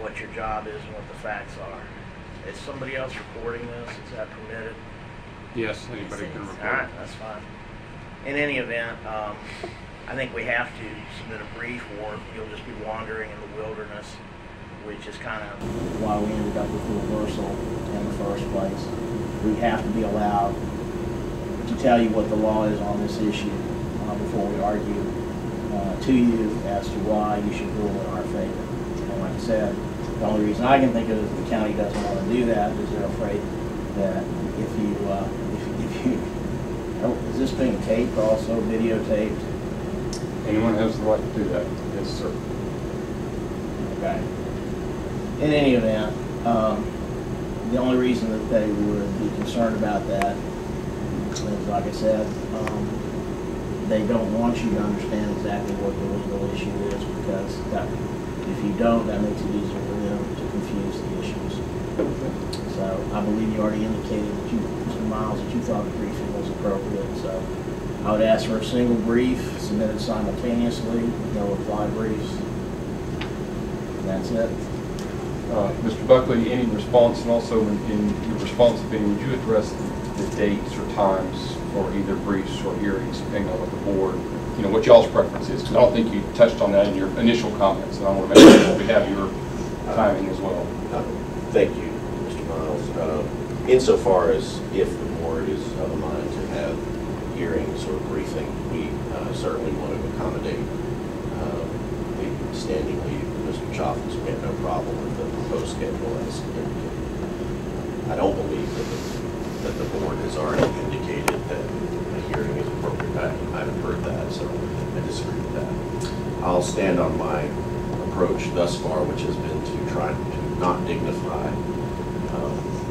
what your job is and what the facts are. Is somebody else recording this? Is that permitted? Yes, anybody can record. All right, that's fine. In any event, I think we have to submit a brief, or you'll just be wandering in the wilderness, which is kind of why we ended up with reversal in the first place. We have to be allowed to tell you what the law is on this issue before we argue to you as to why you should rule in our favor. And like I said, the only reason I can think of is the county doesn't want to do that because they're afraid that if you oh, is this being taped also, videotaped? Anyone has the right to do that? Yes, sir. Okay. In any event, the only reason that they would be concerned about that is, like I said, they don't want you to understand exactly what the legal issue is, because that, if you don't, that makes it easier for them to confuse the issues. So I believe you already indicated that you, Mr. Miles, that you thought the briefing was appropriate. So I would ask for a single brief submitted simultaneously, no reply briefs. And that's it. Mr. Buckley, any response, and also in your response being, would you address the dates or times for either briefs or hearings, depending on what the board, you know, what y'all's preference is? Because I don't think you touched on that in your initial comments, and I want to make sure that we have your timing as well. Thank you, Mr. Miles. Insofar as if the board is of a mind to have hearings or briefing, we certainly want to accommodate the standing lead. Mr. Chofnas, we have no problem with the proposed schedule as indicated. I don't believe that the board has already indicated that a hearing is appropriate. I've heard that, so I disagree with that. I'll stand on my approach thus far, which has been to try to not dignify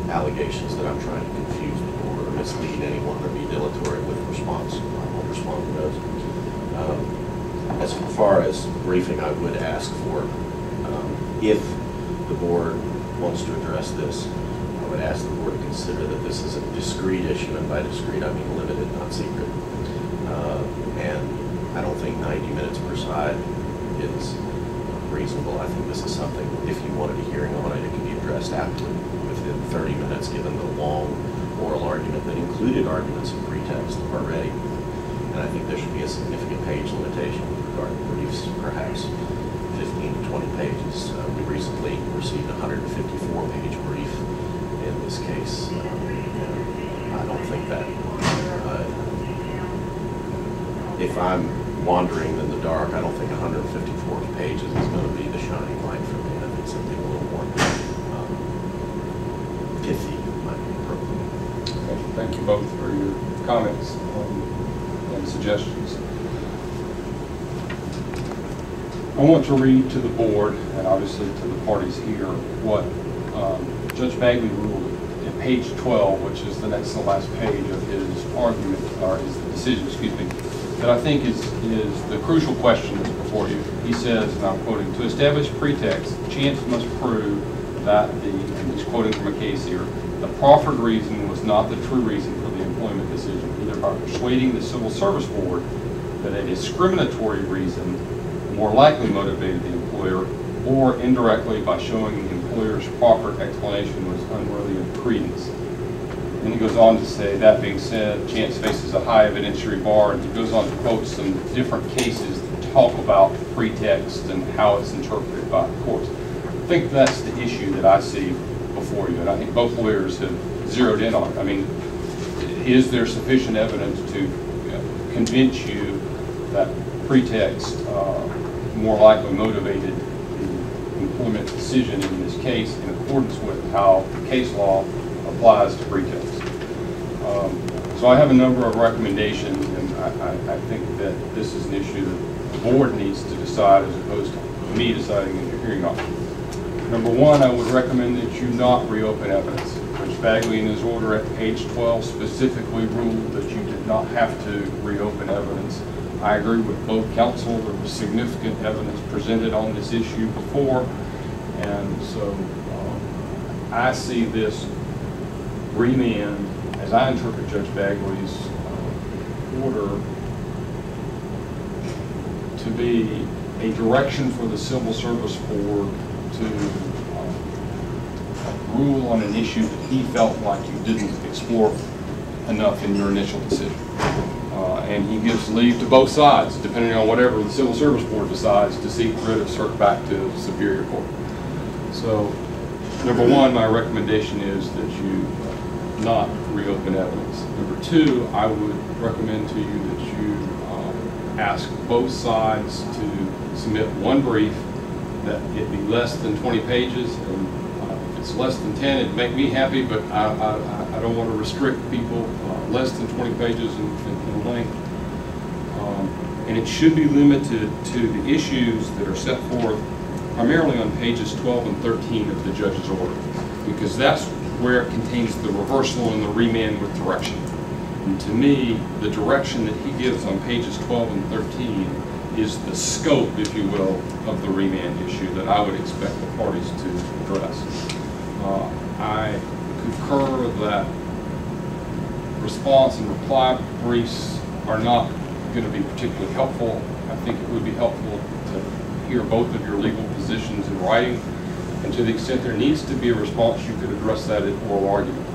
allegations that I'm trying to confuse the board or mislead anyone or be dilatory with response. I won't respond to those. As far as briefing, I would ask for if the board wants to address this, I would ask the board to consider that this is a discrete issue, and by discrete I mean limited, not secret. And I don't think 90 minutes per side is reasonable. I think this is something, if you wanted a hearing on it, it can be addressed aptly within 30 minutes, given the long oral argument that included arguments of pretext already. And I think there should be a significant page limitation with regard to briefs, perhaps 15 to 20 pages. We recently received a 154-page brief in this case. I don't think that, if I'm wandering in the dark, I don't think 154 pages is going to be the shining light for me. I think something a little more pithy might be appropriate. Okay, thank you both for your comments and suggestions. I want to read to the board and obviously to the parties here what Judge Bagley ruled at page 12, which is the next to the last page of his argument, or his decision, excuse me, that I think is the crucial question that's before you. He says, and I'm quoting, "To establish pretext, Chance must prove that the," and he's quoting from a case here, "the proffered reason was not the true reason for the employment decision, either by persuading the Civil Service Board that a discriminatory reason more likely motivated the employer, or indirectly by showing the employer's proffered explanation was unworthy of credence." And he goes on to say, "That being said, Chance faces a high evidentiary bar," and he goes on to quote some different cases that talk about pretext and how it's interpreted by the courts. I think that's the issue that I see before you, and I think both lawyers have zeroed in on it. I mean, is there sufficient evidence to convince you that pretext more likely motivated the employment decision in this case in accordance with how the case law applies to pretext? So I have a number of recommendations, and I think that this is an issue that the board needs to decide as opposed to me deciding in your hearing officer. Number one, I would recommend that you not reopen evidence. Judge Bagley, in his order at page 12, specifically ruled that you did not have to reopen evidence. I agree with both counsel. There was significant evidence presented on this issue before, and so I see this remand, as I interpret Judge Bagley's order, to be a direction for the Civil Service Board to rule on an issue that he felt like you didn't explore enough in your initial decision. And he gives leave to both sides, depending on whatever the Civil Service Board decides, to seek writ of cert back to Superior Court. So, number one, my recommendation is that you not reopen evidence. Number two, I would recommend to you that you ask both sides to submit one brief, that it be less than 20 pages, and if it's less than 10, it'd make me happy, but I don't want to restrict people less than 20 pages in length. And it should be limited to the issues that are set forth primarily on pages 12 and 13 of the judge's order, because that's where it contains the reversal and the remand with direction. And to me, the direction that he gives on pages 12 and 13 is the scope, if you will, of the remand issue that I would expect the parties to address. I concur that response and reply briefs are not going to be particularly helpful. I think it would be helpful to hear both of your legal positions in writing, and to the extent there needs to be a response, you could address that in oral argument.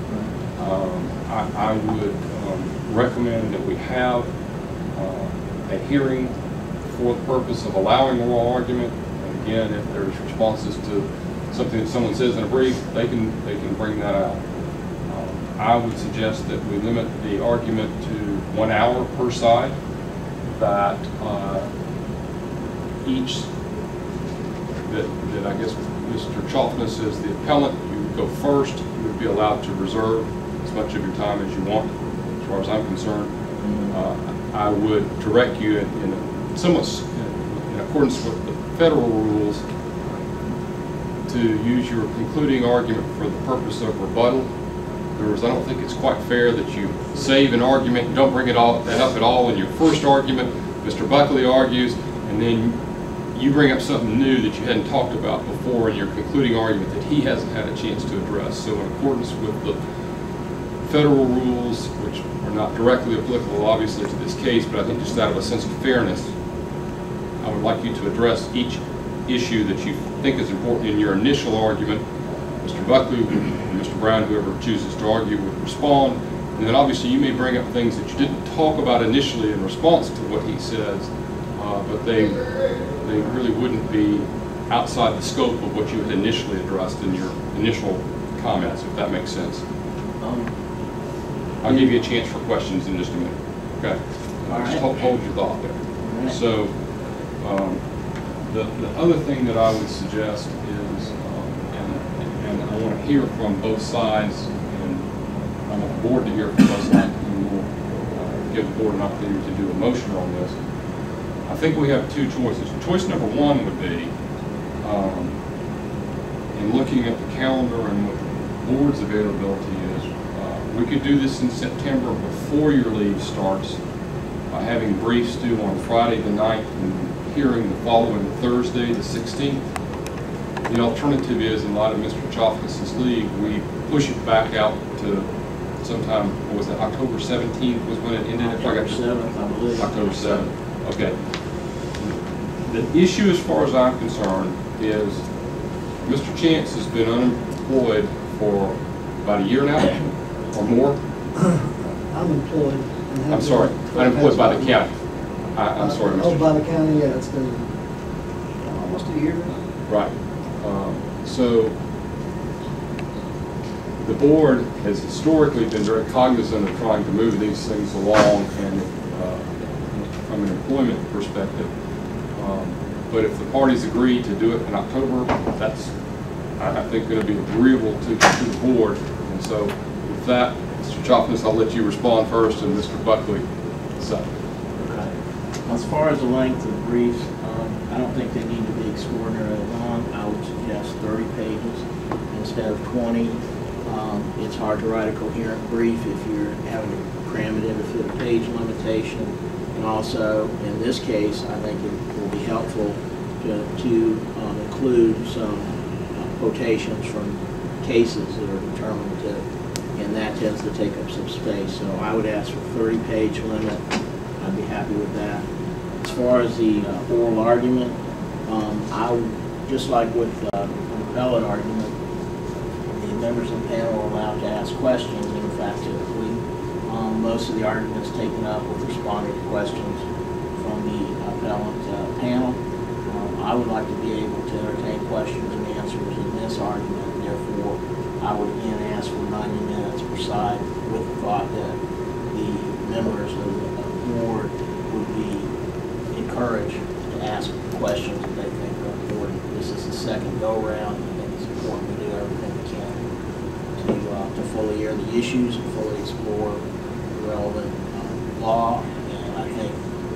I would recommend that we have a hearing for the purpose of allowing oral argument. And again, if there's responses to something that someone says in a brief, they can bring that out. I would suggest that we limit the argument to 1 hour per side, that that I guess Mr. Chofnas is the appellant, you would go first, you would be allowed to reserve as much of your time as you want, as far as I'm concerned. I would direct you in accordance with the federal rules to use your concluding argument for the purpose of rebuttal. I don't think it's quite fair that you save an argument, you don't bring it all up at all in your first argument, Mr. Buckley argues, and then you bring up something new that you hadn't talked about before in your concluding argument that he hasn't had a chance to address. So in accordance with the federal rules, which are not directly applicable obviously to this case, but I think just out of a sense of fairness, I would like you to address each issue that you think is important in your initial argument. Mr. Buckley, Mr. Brown, whoever chooses to argue, would respond. And then obviously you may bring up things that you didn't talk about initially in response to what he says, but they really wouldn't be outside the scope of what you had initially addressed in your initial comments, if that makes sense. I'll give you a chance for questions in just a minute. Okay. Just hold your thought there. So the other thing that I would suggest is, I want to hear from both sides, and I'm on board to hear from both sides, and we'll give the board an opportunity to do a motion on this. I think we have two choices. Choice number one would be, in looking at the calendar and what the board's availability is, we could do this in September before your leave starts, by having briefs due on Friday the 9th and hearing the following Thursday the 16th. The alternative is, in light of Mr. Chofnas' leave, we push it back out to sometime, what was that, October 17th was when it ended? October 7th, I believe. October 7th, okay. The issue, as far as I'm concerned, is Mr. Chance has been unemployed for about a year now, or more? I'm employed. I'm sorry, unemployed by the county. I'm sorry, Mr. Chance. Oh, by the county, yeah, it's been almost a year now. Right. So the board has historically been very cognizant of trying to move these things along, and from an employment perspective. But if the parties agree to do it in October, that's, I think, going to be agreeable to the board. And so with that, Mr. Chofnas, I'll let you respond first, and Mr. Buckley second. Okay. As far as the length of briefs, I don't think they need to be extraordinarily long. I would suggest 30 pages instead of 20. It's hard to write a coherent brief if you're having to cram it into a 50-page limitation. And also, in this case, I think it will be helpful to include some quotations from cases that are determinative, and that tends to take up some space. So I would ask for a 30-page limit. I'd be happy with that. As far as the oral argument, I would, just like with the appellate argument, the members of the panel are allowed to ask questions. In fact, typically, most of the arguments taken up with responding to questions from the appellant panel. I would like to be able to entertain questions and answers in this argument, and therefore I would again ask for 90 minutes per side, with the thought that the members of the board would be encouraged to ask questions that they think are important. This is the second go-around, and it's important to do everything we can to fully air the issues and fully explore the relevant law, and I think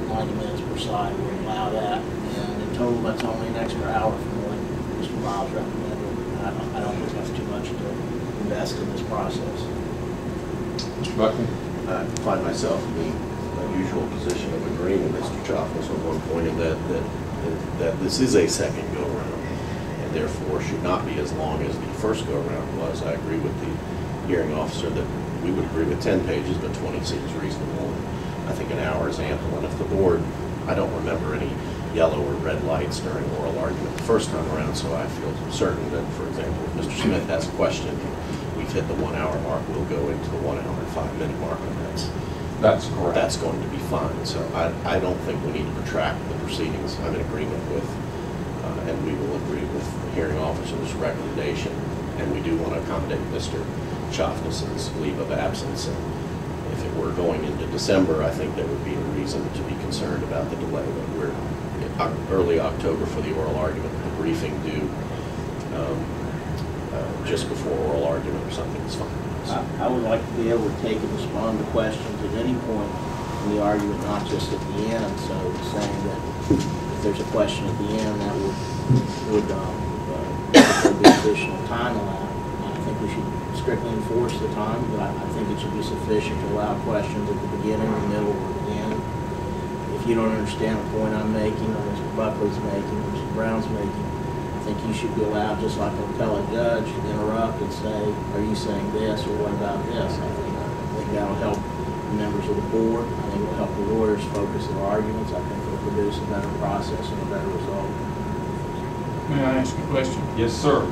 90 minutes per side would allow that. And in total, that's only an extra hour from what Mr. Miles recommended. I don't think that's too much to invest in this process. Mr. Buckley? I find myself in the unusual position of agreeing with Mr. Chofnas on one point, and that this is a second go-round and therefore should not be as long as the first go-round was. I agree with the hearing officer that we would agree with 10 pages, but 20 seems reasonable. I think an hour is ample, and if the board, I don't remember any yellow or red lights during oral argument the first time around, so I feel certain that, for example, if Mr. Smith has a question, we've hit the 1 hour mark, we'll go into the 1 hour and 5 minute mark, and that's correct. That's going to be fine. So I don't think we need to protract the proceedings. I'm in agreement with, and we will agree with the hearing officer's recommendation, and we do want to accommodate Mr. Chofnas's leave of absence. And if it were going into December, I think there would be a reason to be concerned about the delay. But we're in early October for the oral argument, the briefing due just before oral argument or something is fine. I would like to be able to take and respond to questions at any point in the argument, not just at the end. So saying that if there's a question at the end, that would be additional time allowed. I think we should strictly enforce the time, but I think it should be sufficient to allow questions at the beginning, the middle, or the end. If you don't understand the point I'm making, or Mr. Buckley's making, or Mr. Brown's making, I think you should be allowed, just like an appellate judge, to interrupt and say, are you saying this, or what about this? I think that will help the members of the board. I think it will help the lawyers focus their arguments. I think it will produce a better process and a better result. May I ask a question? Yes, sir.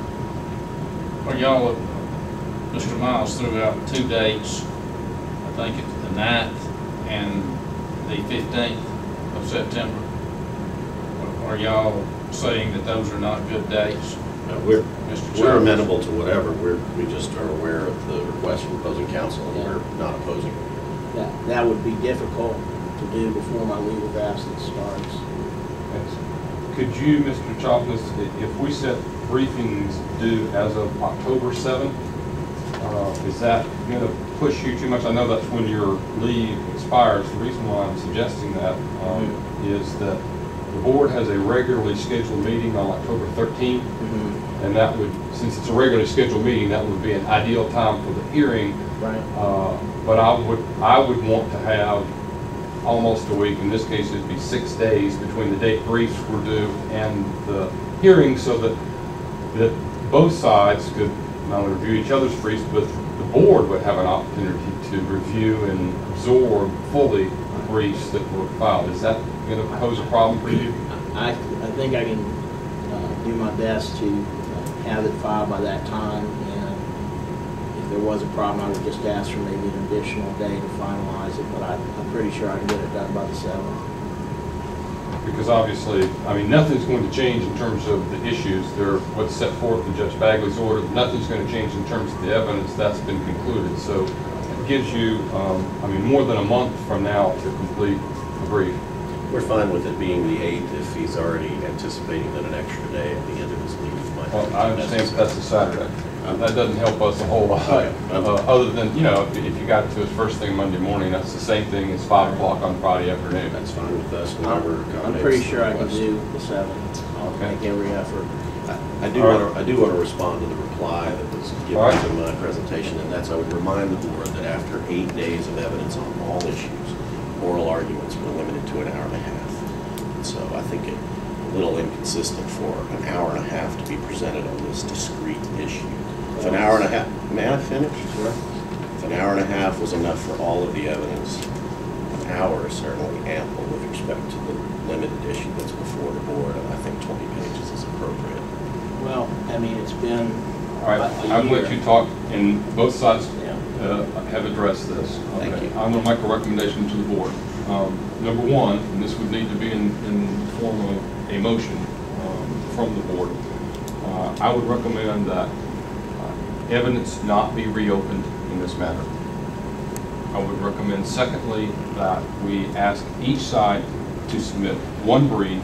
Are y'all, Mr. Miles threw out 2 dates, I think it's the 9th and the 15th of September. Are y'all saying that those are not good days? No, we're amenable to whatever. We just are aware of the request from opposing counsel, and we're not opposing it. That would be difficult to do before my leave of absence starts. Could you, Mr. Chofnas, if we set briefings due as of October 7th, is that going to push you too much? I know that's when your leave expires. The reason why I'm suggesting that is that the board has a regularly scheduled meeting on October 13th, and that would, since it's a regularly scheduled meeting, that would be an ideal time for the hearing. Right. But I would want to have almost a week. In this case, it'd be 6 days between the date briefs were due and the hearing, so that both sides could not only review each other's briefs, but the board would have an opportunity to review and absorb fully the briefs that were filed. Is that going to pose a problem for you? I think I can do my best to have it filed by that time, and if there was a problem, I would just ask for maybe an additional day to finalize it, but I'm pretty sure I can get it done by the 7th. Because obviously, I mean, nothing's going to change in terms of the issues. They're what's set forth in Judge Bagley's order. Nothing's going to change in terms of the evidence that's been concluded. So it gives you, I mean, more than a month from now to complete a brief. We're fine with it being the 8th if he's already anticipating that an extra day at the end of his leave might. Well, I understand that's a Saturday. That doesn't help us a whole lot. Okay. Other than, you know, if you got to it first thing Monday morning, that's the same thing as 5 o'clock on Friday afternoon. That's fine with us. I'm pretty sure I can do the 7th. I'll make every effort. I do want to respond to the reply that was given to my presentation, and that's I would remind the board that after 8 days of evidence on all issues, oral arguments were limited to an hour and a half. So I think it's a little inconsistent for an hour and a half to be presented on this discrete issue. If an hour and a half, may I finish? Sure. If an hour and a half was enough for all of the evidence, an hour is certainly ample with respect to the limited issue that's before the board, and I think 20 pages is appropriate. Well, I mean, it's been I'm going to let you talk, and both sides have addressed this. Okay. Thank you. I'm going to make a recommendation to the board. Number one, and this would need to be in the form of a motion from the board, I would recommend that evidence not be reopened in this matter. I would recommend, secondly, that we ask each side to submit one brief,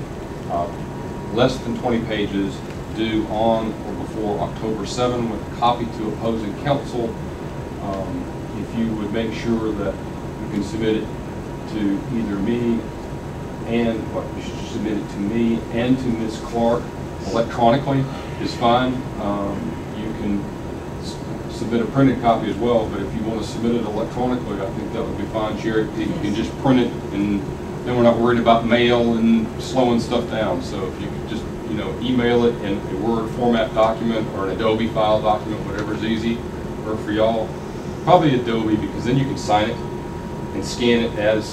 less than 20 pages, due on or before October 7, with a copy to opposing counsel. If you would make sure that you can submit it to either me and, well, you should submit it to me and to Ms. Clark electronically is fine. You can submit a printed copy as well, but if you want to submit it electronically, I think that would be fine, Charity. You can just print it, and then we're not worried about mail and slowing stuff down. So if you could just, you know, email it in a Word format document or an Adobe file document, whatever is easy, or for y'all, probably Adobe, because then you can sign it and scan it as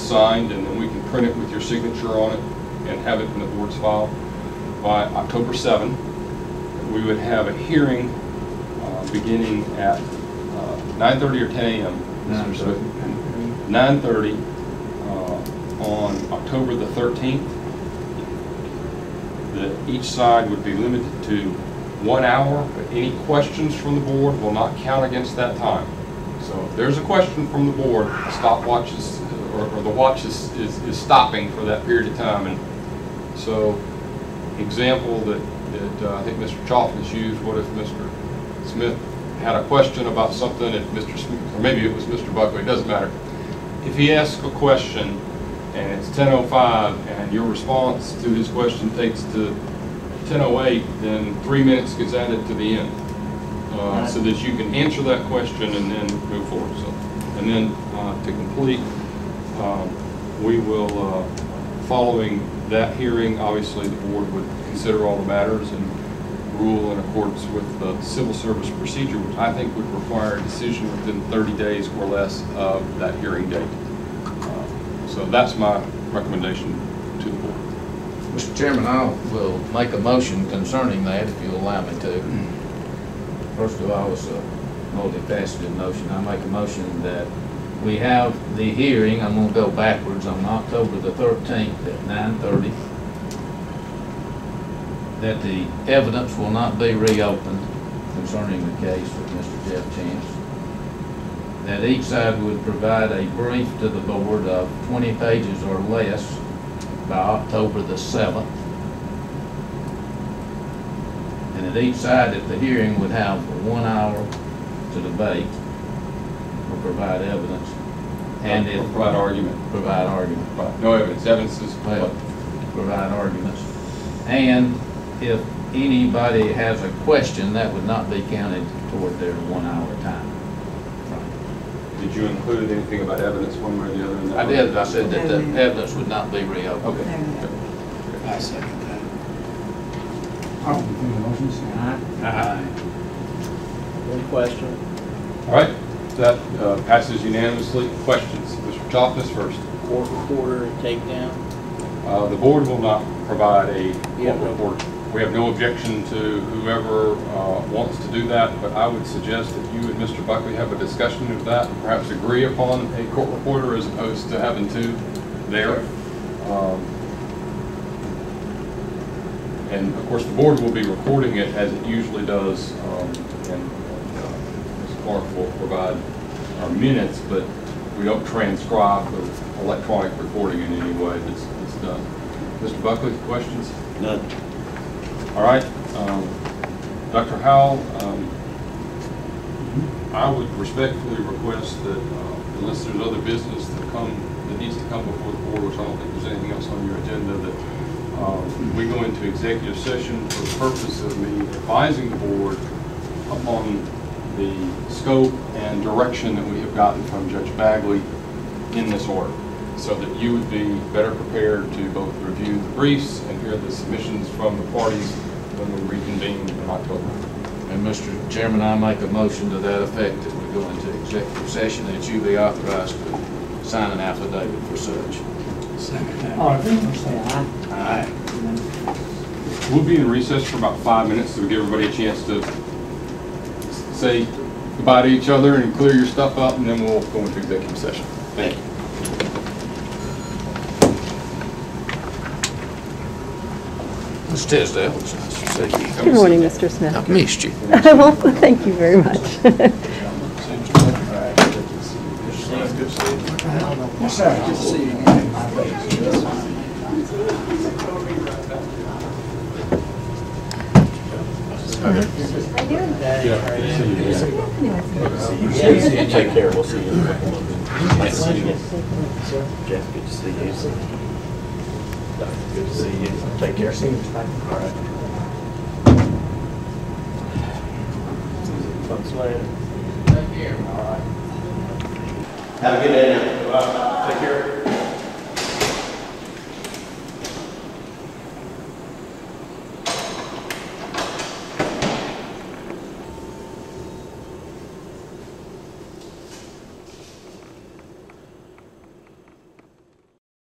signed, and then we can print it with your signature on it and have it in the board's file by October 7. We would have a hearing beginning at 9:30 or 10 a.m. 9:30 on October the 13th. Each side would be limited to 1 hour, but any questions from the board will not count against that time. So if there's a question from the board, the stopwatch is, or the watch is stopping for that period of time. And so, example that I think Mr. Chofnas used, what if Mr. Smith had a question about something, if Mr. Smith, or maybe it was Mr. Buckley, it doesn't matter. If he asks a question and it's 10:05 and your response to his question takes to 10:08, then 3 minutes gets added to the end, so that you can answer that question and then move forward. So, and then to complete, we will, following that hearing, obviously the board would consider all the matters and rule in accordance with the civil service procedure, which I think would require a decision within 30 days or less of that hearing date. So that's my recommendation to the board. Mr. Chairman, I will make a motion concerning that, if you'll allow me to. First of all, it's a multifaceted motion. I make a motion that we have the hearing, I'm going to go backwards, on October the 13th at 9:30. That the evidence will not be reopened concerning the case of Mr. Jeff Chance. That each side would provide a brief to the board of 20 pages or less by October the 7th. And that each side at the hearing would have 1 hour to debate or provide evidence. And if provide argument. Provide argument. Right. No evidence. Evidence is well, provide arguments. And if anybody has a question, that would not be counted toward their 1 hour time. Right. Did you include anything about evidence one way or the other? In that I did. I said that the evidence would not be reopened. Okay. I second that. All in favor of the motion? Aye. Aye. Any question? All right. That passes unanimously. Questions? Mr. Chofnas first. Court reporter takedown. The board will not provide a court report. We have no objection to whoever wants to do that, but I would suggest that you and Mr. Buckley have a discussion of that and perhaps agree upon a court reporter as opposed to having two there. And of course the board will be recording it as it usually does, and Ms. Clark will provide our minutes, but we don't transcribe the electronic recording in any way. It's done. Mr. Buckley, questions? None. All right, Dr. Howell, I would respectfully request that unless there's other business that needs to come before the board, which I don't think there's anything else on your agenda, that we go into executive session for the purpose of me advising the board upon the scope and direction that we have gotten from Judge Bagley in this order, so that you would be better prepared to both review the briefs and hear the submissions from the parties when we reconvene in October. And Mr. Chairman, I make a motion to that effect that we go into executive session, that you be authorized to sign an affidavit for such. Second. All in favor, say aye. Aye. We'll be in recess for about 5 minutes so we give everybody a chance to say goodbye to each other and clear your stuff up, and then we'll go into executive session. Thank you. Ms. Tisdale, it's nice to see you. Good morning, Mr. Smith. I've missed you. Well, thank you very much. Take care. We'll see you in a couple of minutes. Jeff, good to see you. Good to see you. Take care. All right. Folks later. Take care. All right. Have a good day now. Take care.